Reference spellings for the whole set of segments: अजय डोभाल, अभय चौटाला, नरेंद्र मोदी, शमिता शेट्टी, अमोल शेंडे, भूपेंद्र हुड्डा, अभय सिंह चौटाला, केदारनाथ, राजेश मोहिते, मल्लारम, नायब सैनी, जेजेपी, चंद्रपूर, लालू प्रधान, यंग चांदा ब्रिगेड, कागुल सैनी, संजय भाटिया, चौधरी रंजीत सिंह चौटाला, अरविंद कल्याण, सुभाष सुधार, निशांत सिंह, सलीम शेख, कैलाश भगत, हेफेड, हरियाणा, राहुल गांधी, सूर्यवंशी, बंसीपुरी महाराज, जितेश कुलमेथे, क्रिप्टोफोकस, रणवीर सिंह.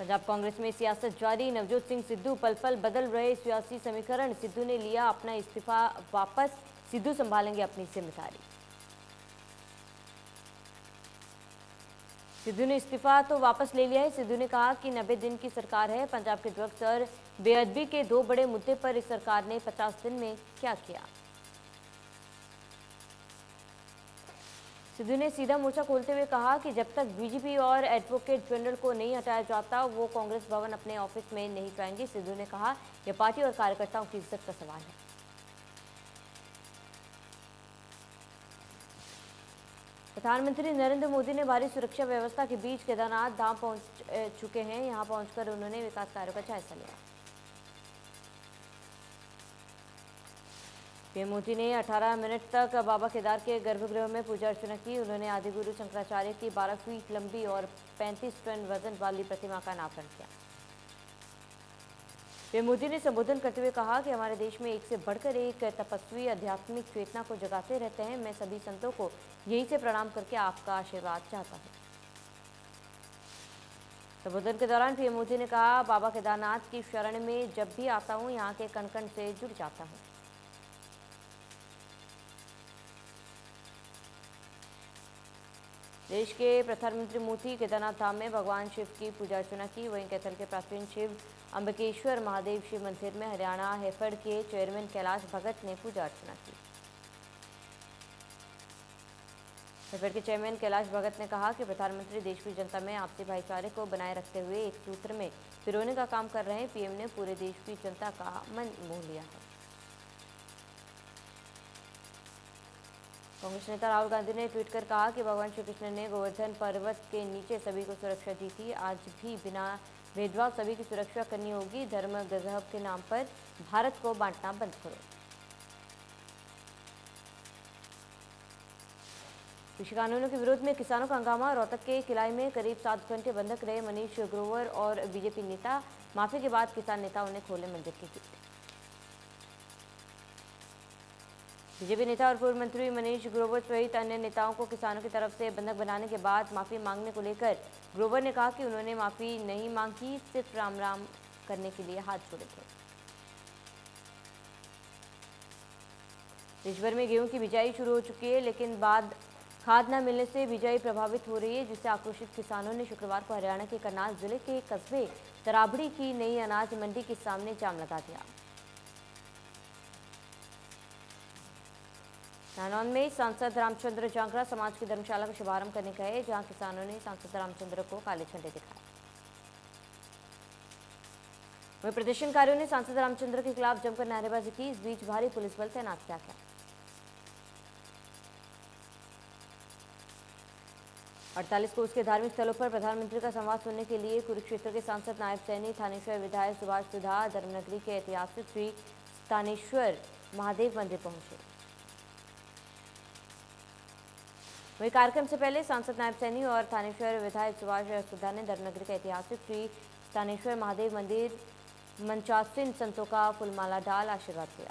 पंजाब कांग्रेस में सियासत जारी, नवजोत सिंह सिद्धू पल पल बदल रहे सियासी समीकरण। सिद्धू ने लिया अपना इस्तीफा वापस, सिद्धू संभालेंगे अपनी जिम्मेदारी। सिद्धू ने इस्तीफा तो वापस ले लिया है। सिद्धू ने कहा कि 90 दिन की सरकार है। पंजाब के विपक्ष और बेअदबी के दो बड़े मुद्दे पर इस सरकार ने 50 दिन में क्या किया। सिद्धू ने सीधा मोर्चा खोलते हुए कहा कि जब तक बीजेपी और एडवोकेट जनरल को नहीं हटाया जाता वो कांग्रेस भवन अपने ऑफिस में नहीं जाएंगे। सिद्धू ने कहा यह पार्टी और कार्यकर्ताओं की इज्जत का सवाल है। प्रधानमंत्री नरेंद्र मोदी ने भारी सुरक्षा व्यवस्था के बीच केदारनाथ धाम पहुंच चुके हैं। यहां पहुंचकर उन्होंने विकास कार्यों का जायजा लिया। पीएम मोदी ने 18 मिनट तक बाबा केदार के गर्भगृह में पूजा अर्चना की। उन्होंने आदिगुरु शंकराचार्य की 12 फीट लंबी और 35 टन वजन वाली प्रतिमा का अनावरण किया। पीएम मोदी ने संबोधन करते हुए कहा कि हमारे देश में एक से बढ़कर एक तपस्वी आध्यात्मिक चेतना को जगाते रहते हैं। मैं सभी संतों को यहीं से प्रणाम करके आपका आशीर्वाद चाहता हूँ। संबोधन के दौरान पीएम मोदी ने कहा बाबा केदारनाथ की शरण में जब भी आता हूँ यहाँ के कण कण से जुड़ जाता हूँ। देश के प्रधानमंत्री मोदी केदारनाथ धाम में भगवान शिव की पूजा अर्चना की। वहीं कैथल के प्राचीन शिव अम्बकेश्वर महादेव शिव मंदिर में हरियाणा हेफेड के चेयरमैन कैलाश भगत ने पूजा अर्चना की। हेफेड के चेयरमैन कैलाश भगत ने कहा कि प्रधानमंत्री देश की जनता में आपसी भाईचारे को बनाए रखते हुए एक सूत्र में पिरोने का काम कर रहे हैं। पीएम ने पूरे देश की जनता का मन मोह लिया है। कांग्रेस नेता राहुल गांधी ने ट्वीट कर कहा कि भगवान श्री कृष्ण ने गोवर्धन पर्वत के नीचे सभी को सुरक्षा दी थी, आज भी बिना भेदभाव सभी की सुरक्षा करनी होगी। धर्म गजहब के नाम पर भारत को बांटना बंद करो। कृषि कानूनों के विरोध में किसानों का हंगामा। रोहतक के किलाई में करीब 7 घंटे बंधक रहे मनीष ग्रोवर और बीजेपी नेता। माफी के बाद किसान नेताओं ने खोले मंदिर के गेट। बीजेपी नेता और पूर्व मंत्री मनीष ग्रोवर सहित अन्य नेताओं को किसानों की तरफ से बंधक बनाने के बाद माफी मांगने को लेकर ग्रोवर ने कहा कि उन्होंने माफी नहीं मांगी, सिर्फ राम राम करने के लिए हाथ जोड़े थे। देशभर में गेहूं की बिजाई शुरू हो चुकी है, लेकिन बाद खाद न मिलने से बिजाई प्रभावित हो रही है, जिससे आक्रोशित किसानों ने शुक्रवार को हरियाणा के करनाल जिले के कस्बे तराबड़ी की नई अनाज मंडी के सामने जाम लगा दिया। नानौन में सांसद रामचंद्र जांगड़ा समाज की धर्मशाला का शुभारंभ करने गए, जहां किसानों ने सांसद रामचंद्र को काले झंडे दिखाए। वहीं प्रदर्शनकारियों ने सांसद रामचंद्र के खिलाफ जमकर नारेबाजी की। इस बीच भारी पुलिस बल तैनात किया गया। 48 कोस के धार्मिक स्थलों पर प्रधानमंत्री का संवाद सुनने के लिए कुरुक्षेत्र के सांसद नायब सैनी, थानेश्वर विधायक सुभाष सुधार धर्मनगरी के ऐतिहासिक श्री स्थानेश्वर महादेव मंदिर पहुंचे। वहीं कार्यक्रम से पहले सांसद नायब सैनी और थानेश्वर विधायक सुभाष सुधार ने धर्मनगरी के ऐतिहासिक श्री स्थानेश्वर महादेव मंदिर मंचासीन संतों का फुलमाला डाल आशीर्वाद दिया।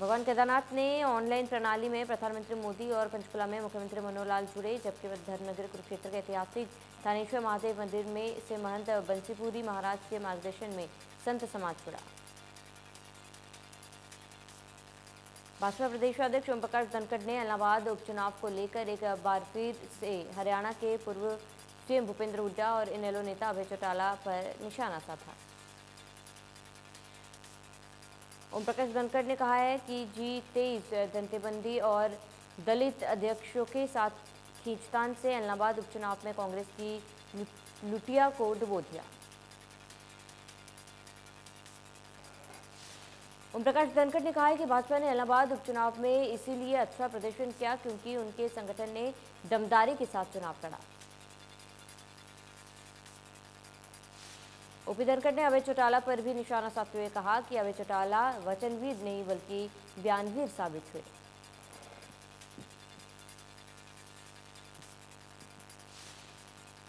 भगवान केदारनाथ ने ऑनलाइन प्रणाली में प्रधानमंत्री मोदी और पंचकुला में मुख्यमंत्री मनोहर लाल जुड़े, जबकि धर्मनगर कुरुक्षेत्र के ऐतिहासिक थानेश्वर महादेव मंदिर में से महंत बंसीपुरी महाराज के मार्गदर्शन में संत समाज जुड़ा। भाजपा प्रदेश अध्यक्ष ओम प्रकाश धनखड़ ने इलाहाबाद उपचुनाव को लेकर एक बार फिर से हरियाणा के पूर्व सीएम भूपेंद्र हुड्डा और इनेलो नेता अभय चौटाला पर निशाना साधा। ओम प्रकाश धनखड़ ने कहा है कि G23 दंतेबंदी और दलित अध्यक्षों के साथ खींचतान से इलाहाबाद उपचुनाव में कांग्रेस की लुटिया को डुबो दिया। ओम प्रकाश धनखड़ ने कहा है कि भाजपा ने इलाहाबाद उपचुनाव में इसीलिए अच्छा प्रदर्शन किया क्योंकि उनके संगठन ने दमदारी के साथ चुनाव लड़ा। ओपी धनखड़ ने अभय चौटाला पर भी निशाना साधते हुए कहा कि अभय चौटाला वचनवीर नहीं बल्कि बयानवीर साबित हुए।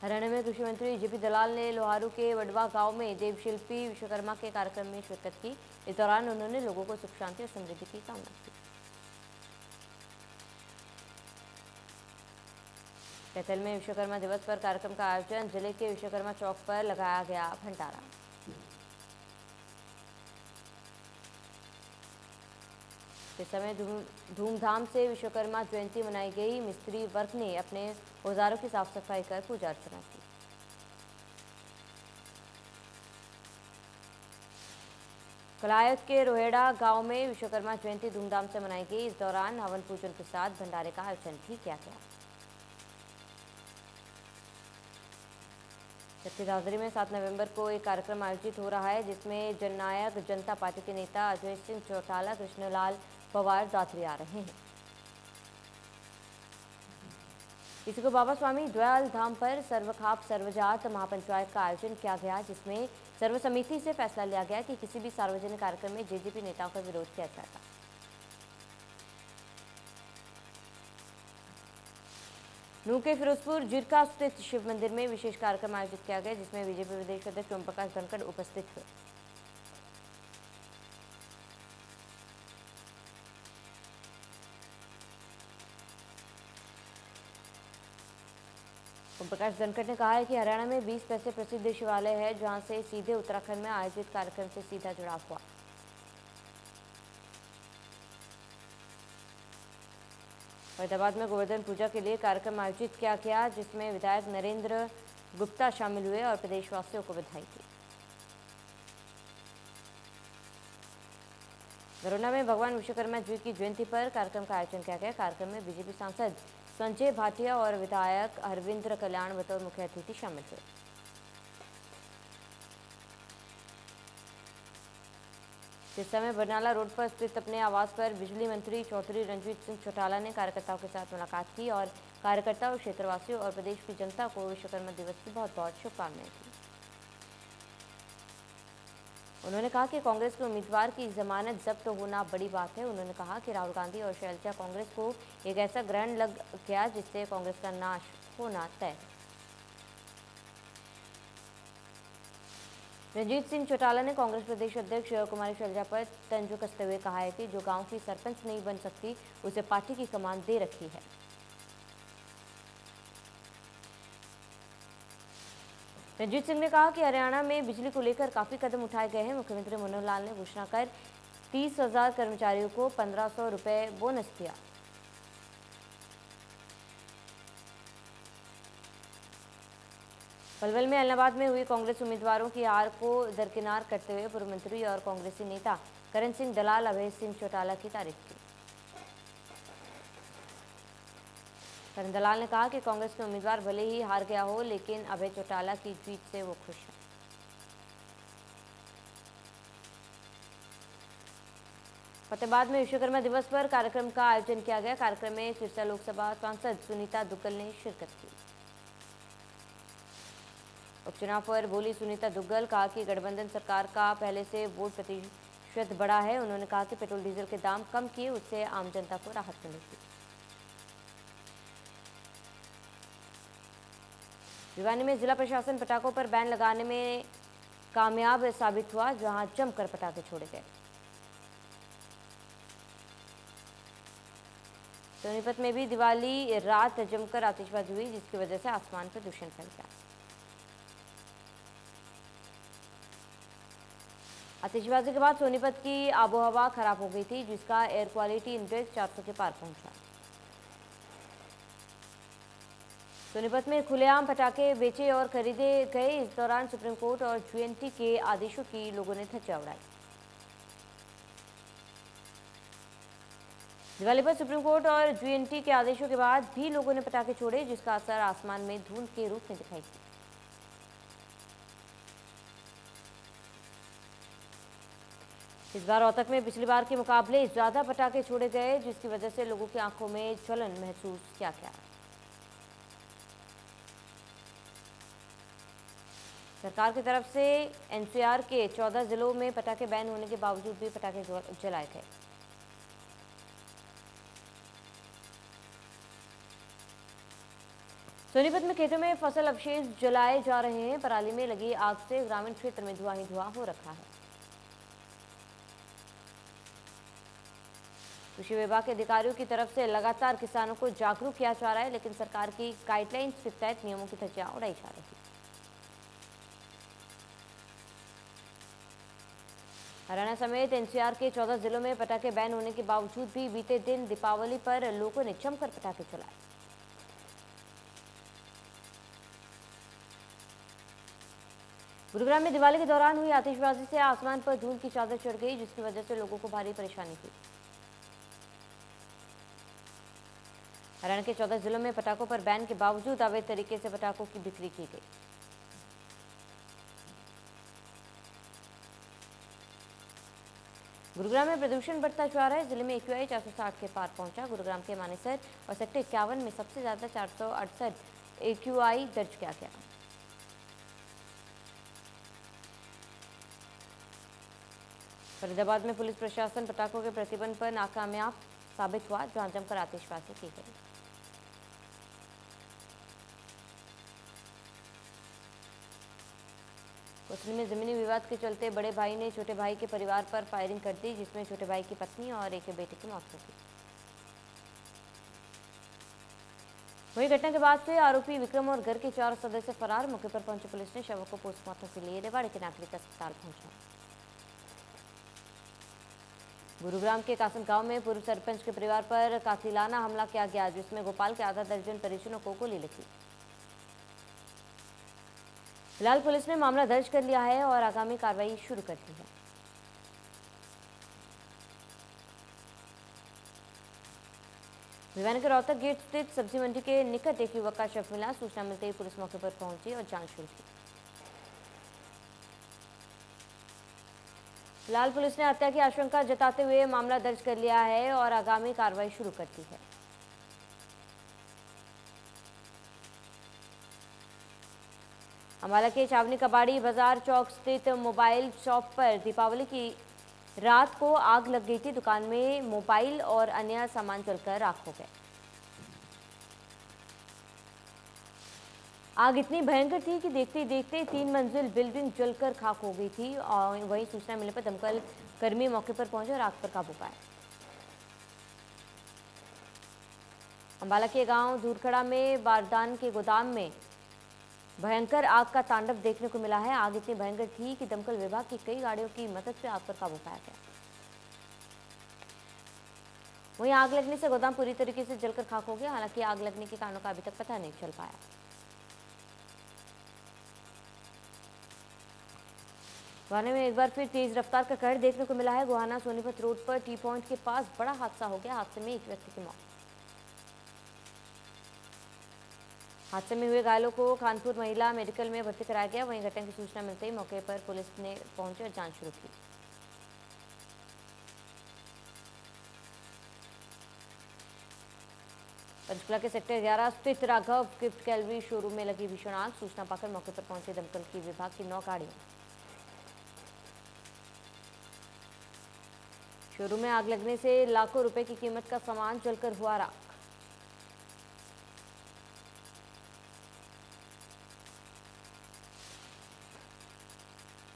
हरियाणा में कृषि मंत्री जेपी दलाल ने लोहारू के वडवा गांव में देवशिल्पी विश्वकर्मा के कार्यक्रम में शिरकत की। इस दौरान उन्होंने लोगों को सुख शांति और समृद्धि की कामना की। बैतल में विश्वकर्मा दिवस पर कार्यक्रम का आयोजन, जिले के विश्वकर्मा चौक पर लगाया गया भंडारा। इस समय धूमधाम से विश्वकर्मा जयंती मनाई गई। मिस्त्री वर्ग ने अपने औजारों की साफ सफाई कर पूजा अर्चना की। कलायत के रोहेड़ा गांव में विश्वकर्मा जयंती धूमधाम से मनाई गई। इस दौरान हवन पूजन के साथ भंडारे का आयोजन भी किया गया। जबकि दादरी में 7 नवंबर को एक कार्यक्रम आयोजित हो रहा है, जिसमें जननायक जनता पार्टी के नेता अजय सिंह चौटाला, कृष्णलाल बवार दादरी आ रहे हैं। इसी को बाबा स्वामी द्वयाल धाम पर सर्वखाप सर्वजात महापंचायत का आयोजन किया गया, जिसमें सर्वसमिति से फैसला लिया गया कि किसी भी सार्वजनिक कार्यक्रम में जेजेपी नेताओं का विरोध किया जाएगा। नूह के फिरोजपुर जिरका स्थित शिव मंदिर में विशेष कार्यक्रम आयोजित किया गया, जिसमें बीजेपी प्रदेश अध्यक्ष ओम प्रकाश धनखड़ उपस्थित हुए। ओम प्रकाश धनखड़ ने कहा है कि हरियाणा में 20 पैसे प्रसिद्ध शिवालय है, जहां से सीधे उत्तराखंड में आयोजित कार्यक्रम से सीधा जुड़ाव हुआ। फरीदाबाद में गोवर्धन पूजा के लिए कार्यक्रम आयोजित किया गया, जिसमें विधायक नरेंद्र गुप्ता शामिल हुए और प्रदेशवासियों को बधाई दी। वरुणा में भगवान विश्वकर्मा जी की जयंती पर कार्यक्रम का आयोजन किया गया। कार्यक्रम में बीजेपी सांसद संजय भाटिया और विधायक अरविंद कल्याण बतौर मुख्य अतिथि शामिल हुए। इस समय बरनाला रोड पर स्थित अपने आवास पर बिजली मंत्री चौधरी रंजीत सिंह चौटाला ने कार्यकर्ताओं के साथ मुलाकात की और कार्यकर्ताओं, क्षेत्रवासियों और प्रदेश की जनता को विश्वकर्मा दिवस की बहुत बहुत शुभकामनाएं दी। उन्होंने कहा कि कांग्रेस के उम्मीदवार की जमानत जब्त होना बड़ी बात है। उन्होंने कहा कि राहुल गांधी और शैलजा कांग्रेस को एक ऐसा ग्रहण लग गया जिससे कांग्रेस का नाश होना तय। रंजीत सिंह चौटाला ने कांग्रेस प्रदेश अध्यक्ष शिव कुमारी शैलजा पर तंज कसते हुए कहा है कि जो गांव की सरपंच नहीं बन सकती उसे पार्टी की कमान दे रखी है। रंजीत सिंह ने कहा कि हरियाणा में बिजली को लेकर काफी कदम उठाए गए हैं। मुख्यमंत्री मनोहर लाल ने घोषणा कर 30,000 कर्मचारियों को 1,500 रुपये बोनस दिया। पलवल में इलाहाबाद में हुई कांग्रेस उम्मीदवारों की हार को दरकिनार करते हुए पूर्व मंत्री और कांग्रेसी नेता करण सिंह दलाल, अभय सिंह चौटाला की तारीफ की। करण दलाल ने कहा कि कांग्रेस के उम्मीदवार भले ही हार गया हो, लेकिन अभय चौटाला की जीत से वो खुश हैं। फतेहाबाद में विश्वकर्मा दिवस पर कार्यक्रम का आयोजन किया गया। कार्यक्रम में सिरसा लोकसभा सांसद सुनीता दुग्गल ने शिरकत की। उपचुनाव पर बोली सुनीता दुग्गल, कहा कि गठबंधन सरकार का पहले से वोट प्रतिशत बढ़ा है। उन्होंने कहा कि पेट्रोल डीजल के दाम कम किए, उससे आम जनता को राहत मिलेगी। भिवानी में जिला प्रशासन पटाखों पर बैन लगाने में कामयाब साबित हुआ, जहां जमकर पटाखे छोड़े गए। सोनीपत में भी दिवाली रात जमकर आतिशबाजी हुई, जिसकी वजह से आसमान पर दूषण फैल गया। आतिशबाजी के बाद सोनीपत की आबोहवा खराब हो गई थी, जिसका एयर क्वालिटी इंडेक्स 400 के पार पहुंचा। सोनीपत में खुलेआम पटाखे बेचे और खरीदे गए। इस दौरान सुप्रीम कोर्ट और JNT के आदेशों की लोगों ने धज्जियां उड़ाई। दिवाली पर सुप्रीम कोर्ट और JNT के आदेशों के बाद भी लोगों ने पटाखे छोड़े, जिसका असर आसमान में धुंध के रूप में दिखाई दिया। इस बार रोहतक में पिछली बार के मुकाबले ज्यादा पटाखे छोड़े गए, जिसकी वजह से लोगों की आंखों में जलन महसूस किया गया। सरकार की तरफ से NCR के 14 जिलों में पटाखे बैन होने के बावजूद भी पटाखे जलाए गए। सोनीपत में खेतों में फसल अवशेष जलाए जा रहे हैं। पराली में लगी आग से ग्रामीण क्षेत्र में धुआं ही धुआं हो रखा है। कृषि विभाग के अधिकारियों की तरफ से लगातार किसानों को जागरूक किया जा रहा है, लेकिन सरकार की गाइडलाइंस के तहत नियमों की धज्जियां उड़ाई जा रही है। हरियाणा समेत एनसीआर के 14 जिलों में पटाखे बैन होने के बावजूद भी बीते दिन दीपावली पर लोगों ने जमकर पटाखे चलाए। गुरुग्राम में दिवाली के दौरान हुई आतिशबाजी से आसमान पर धूल की चादर चढ़ गई, जिसकी वजह से लोगों को भारी परेशानी हुई। हरियाणा के 14 जिलों में पटाखों पर बैन के बावजूद अवैध तरीके से पटाखों की बिक्री की गई। गुरुग्राम में प्रदूषण बढ़ता जा रहा है। जिले में एक्यूआई 460 के पार पहुंचा। गुरुग्राम के मानेसर और सेक्टर 51 में सबसे ज्यादा 468 एक्यूआई दर्ज किया गया। फरीदाबाद में पुलिस प्रशासन पटाखों के प्रतिबंध पर नाकामयाब साबित हुआ, जहां जमकर आतिशबाजी की गई। उसमें जमीनी विवाद के चलते बड़े भाई ने छोटे भाई के परिवार पर फायरिंग कर दी, जिसमें छोटे भाई की पत्नी और एक बेटे की मौत हो गई। वही घटना के बाद से आरोपी विक्रम और घर के 4 सदस्य फरार। मौके पर पहुंची पुलिस ने शवों को पोस्टमार्टम के लिए रेवाड़ी के नागरिक अस्पताल पहुंचा। गुरुग्राम के कासन गांव में पूर्व सरपंच के परिवार पर कातिलाना हमला किया गया, जिसमें गोपाल के आधा दर्जन परिजनों को गोली लगी। फिलहाल पुलिस ने मामला दर्ज कर लिया है और आगामी कार्रवाई शुरू कर दी है। भिवानी के रोहतक गेट स्थित सब्जी मंडी के निकट एक युवक का शव मिला। सूचना मिलते ही पुलिस मौके पर पहुंची और जांच शुरू की। फिलहाल पुलिस ने हत्या की आशंका जताते हुए मामला दर्ज कर लिया है और आगामी कार्रवाई शुरू कर दी है। अम्बाला के छावनी कबाड़ी बाजार चौक स्थित मोबाइल शॉप पर दीपावली की रात को आग लग गई थी। दुकान में मोबाइल और अन्य सामान जलकर राख हो गए। आग इतनी भयंकर थी कि देखते ही देखते 3 मंजिल बिल्डिंग जलकर खाक हो गई थी। और वहीं सूचना मिलने पर दमकल कर्मी मौके पर पहुंचे और आग पर काबू पाया। अम्बाला के गांव दूरखड़ा में बारदान के गोदाम में भयंकर आग का तांडव देखने को मिला है। आग इतनी भयंकर थी कि दमकल विभाग की कई गाड़ियों की मदद से आग पर काबू पाया गया। वहीं आग लगने से गोदाम पूरी तरीके से जलकर खाक हो गया। हालांकि आग लगने के कारणों का अभी तक पता नहीं चल पाया। गोहाना में एक बार फिर तेज रफ्तार का कहर देखने को मिला है। गोहाना सोनीपत रोड पर टी पॉइंट के पास बड़ा हादसा हो गया। हादसे में एक व्यक्ति की मौत। हादसे में हुए घायलों को खानपुर महिला मेडिकल में भर्ती कराया गया। वहीं घटना की सूचना मिलते ही मौके पर पुलिस ने पहुंचे और जांच शुरू की। पंचकुला के सेक्टर 11 स्थित राघव गिफ्ट गैलरी शोरूम में लगी भीषण आग। सूचना पाकर मौके पर पहुंचे दमकल की विभाग की 9 गाड़ियां। शोरूम में आग लगने से लाखों रुपए की कीमत का सामान जलकर हुआ राख।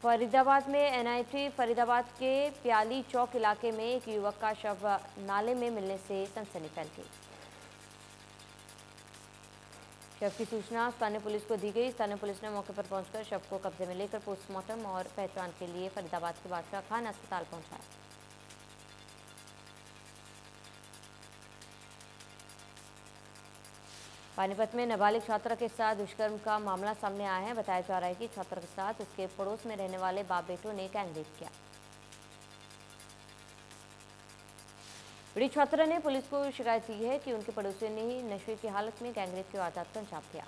फरीदाबाद में एनआईटी फरीदाबाद के प्याली चौक इलाके में एक युवक का शव नाले में मिलने से सनसनी फैल गई। शव की सूचना स्थानीय पुलिस को दी गई। स्थानीय पुलिस ने मौके पर पहुंचकर शव को कब्जे में लेकर पोस्टमार्टम और पहचान के लिए फरीदाबाद के बादशाह खान अस्पताल पहुंचाया। पानीपत में नाबालिग छात्रा के साथ दुष्कर्म का मामला सामने आया है। बताया जा रहा है कि छात्रा के साथ उसके पड़ोस में रहने वाले बाप बेटों ने गैंगरेप किया। पीड़ित छात्रा ने पुलिस को शिकायत दी है कि उनके पड़ोसियों ने ही नशे की हालत में गैंगरेप की वारदात को अंजाम दिया।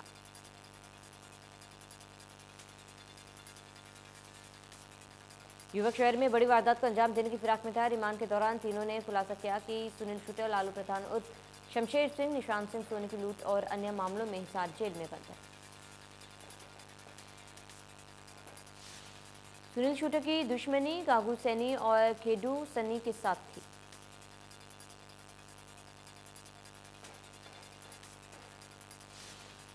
युवक शहर में बड़ी वारदात को अंजाम देने की फिराक में था। रिमांड के दौरान तीनों ने खुलासा किया कि सुनील छुटे और लालू प्रधान उर्फ शमशेर सिंह, निशांत सिंह सोने की लूट और अन्य मामलों में हिसार जेल में बंद है। सुनील छुटे की दुश्मनी कागुल सैनी और खेडू सनी के साथ थी।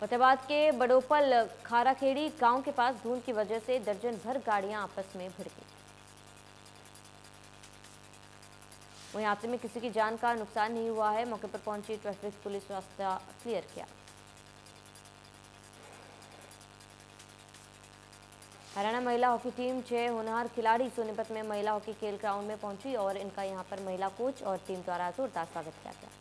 फतेहाबाद के बड़ोपल खाराखेड़ी गांव के पास धुंध की वजह से दर्जन भर गाड़ियां आपस में भिड़ गई। वहीं हादसे में किसी की जान का नुकसान नहीं हुआ है। मौके पर पहुंची ट्रैफिक पुलिस रास्ता क्लियर किया। हरियाणा महिला हॉकी टीम 6 होनहार खिलाड़ी सोनीपत में महिला हॉकी खेल ग्राउंड में पहुंची और इनका यहां पर महिला कोच और टीम द्वारा जोरदार स्वागत किया गया।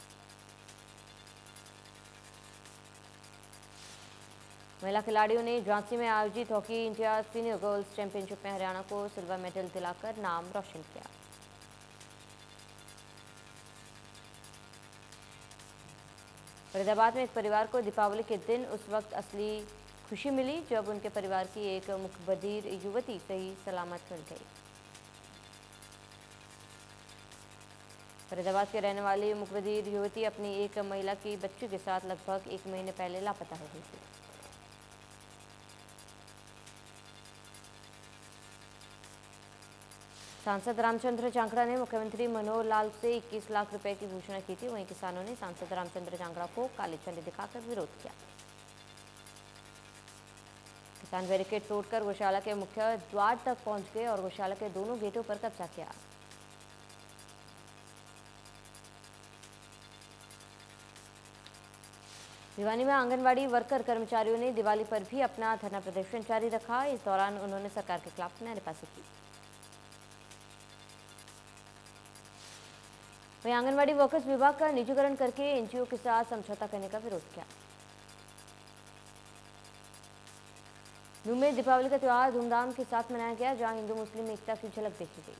महिला खिलाड़ियों ने झांसी में आयोजित hockey India senior girls championship में हरियाणा को सिल्वर मेडल दिलाकर नाम रोशन किया। फरीदाबाद में एक परिवार को दीपावली के दिन उस वक्त असली खुशी मिली जब उनके परिवार की एक मुखबधिर युवती सही सलामत मिल गई। फरीदाबाद के रहने वाली मुखबधिर युवती अपनी एक महिला की बच्ची के साथ लगभग 1 महीने पहले लापता हो गई थी। सांसद रामचंद्र जांगड़ा ने मुख्यमंत्री मनोहर लाल से 21 लाख रुपए की घोषणा की थी। वहीं किसानों ने सांसद रामचंद्र जांगड़ा को काले झंडे दिखाकर विरोध किया। किसान बैरिकेड तोड़कर गौशाला के मुख्य द्वार तक पहुंच गए और गौशाला के दोनों गेटों पर कब्जा किया। भिवानी में आंगनबाड़ी वर्कर कर्मचारियों ने दिवाली पर भी अपना धरना प्रदर्शन जारी रखा। इस दौरान उन्होंने सरकार के खिलाफ नारेबाजी की। वहीं आंगनबाड़ी वर्कर्स विभाग का निजीकरण करके एनजीओ के साथ समझौता करने का विरोध किया। नूह में दीपावली का त्यौहार धूमधाम के साथ मनाया गया, जहां हिंदू मुस्लिम एकता की झलक देखी गई।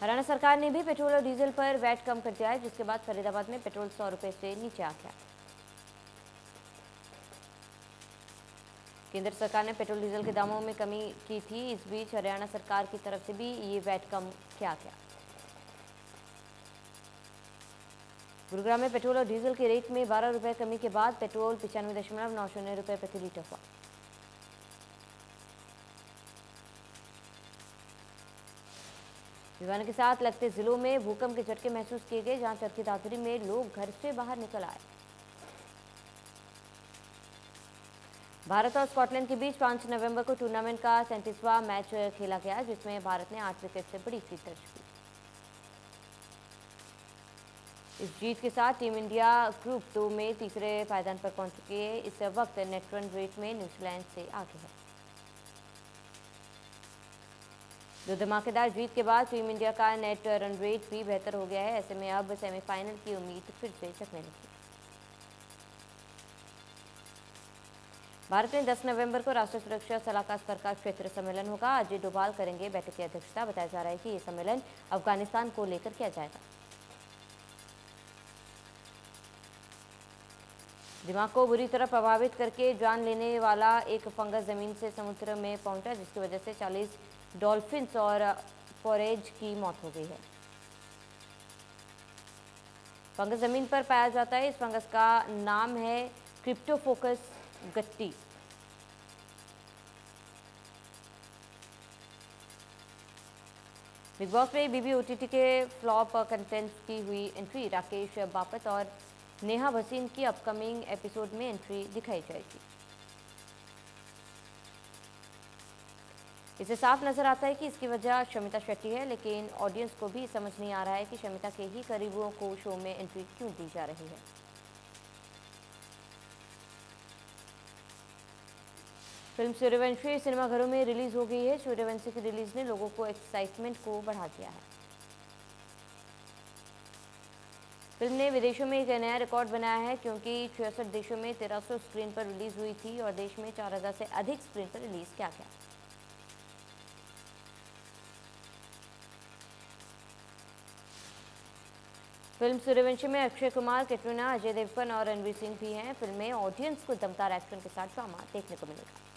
हरियाणा सरकार ने भी पेट्रोल और डीजल पर वैट कम कर दिया है, जिसके बाद फरीदाबाद में पेट्रोल 100 रुपए से नीचे आ गया। केंद्र सरकार ने पेट्रोल डीजल के दामों में कमी की थी। इस बीच हरियाणा सरकार की तरफ से भी ये वैट कम किया गया। गुरुग्राम में पेट्रोल और डीजल के रेट में 12 रुपए कमी के बाद पेट्रोल 95.90 रुपए प्रति लीटर हुआ। विमान के साथ लगते जिलों में भूकंप के झटके महसूस किए गए, जहां चरखी दादरी में लोग घर से बाहर निकल आए। भारत और स्कॉटलैंड के बीच 5 नवंबर को टूर्नामेंट का 37वां मैच खेला गया, जिसमें भारत ने 8 विकेट से बड़ी जीत दर्ज की। इस जीत के साथ टीम इंडिया ग्रुप 2 में तीसरे पायदान पर पहुंच चुकी है। इस वक्त नेट रन रेट में न्यूजीलैंड से आगे है। दो धमाकेदार जीत के बाद टीम इंडिया का नेट रन रेट भी बेहतर हो गया है। ऐसे में अब सेमीफाइनल की उम्मीद फिर से जगने लगी। भारत में 10 नवंबर को राष्ट्रीय सुरक्षा सलाहकार स्तर का क्षेत्र सम्मेलन होगा। अजय डोभाल करेंगे बैठक की अध्यक्षता। बताया जा रहा है कि ये सम्मेलन अफगानिस्तान को लेकर किया जाएगा। दिमाग को बुरी तरह प्रभावित करके जान लेने वाला एक फंगस जमीन से समुद्र में पहुंचा, जिसकी वजह से 40 डॉल्फिन्स और फोरेज की मौत हो गई है। फंगस जमीन पर पाया जाता है। इस फंगस का नाम है क्रिप्टोफोकस गट्टी। बिग बॉस में बीबी ओटीटी के फ्लॉप कंटेंट्स की हुई एंट्री। राकेश बापत और नेहा भसीन की अपकमिंग एपिसोड में एंट्री दिखाई जाएगी। इसे साफ नजर आता है कि इसकी वजह शमिता शेट्टी है, लेकिन ऑडियंस को भी समझ नहीं आ रहा है कि शमिता के ही करीबों को शो में एंट्री क्यों दी जा रही है। फिल्म सूर्यवंशी सिनेमाघरों में रिलीज हो गई है। सूर्यवंशी की रिलीज ने लोगों को एक्साइटमेंट को बढ़ा दिया है। फिल्म ने विदेशों में एक नया रिकॉर्ड बनाया है, क्योंकि 66 देशों में 1300 स्क्रीन पर रिलीज हुई थी और देश में 4000 से अधिक स्क्रीन पर रिलीज किया गया। फिल्म सूर्यवंशी में अक्षय कुमार, कैटरीना, अजय देवगन और रणवीर सिंह भी हैं। फिल्म में ऑडियंस को दमदार एक्शन के साथ ड्रामा देखने को मिलेगा।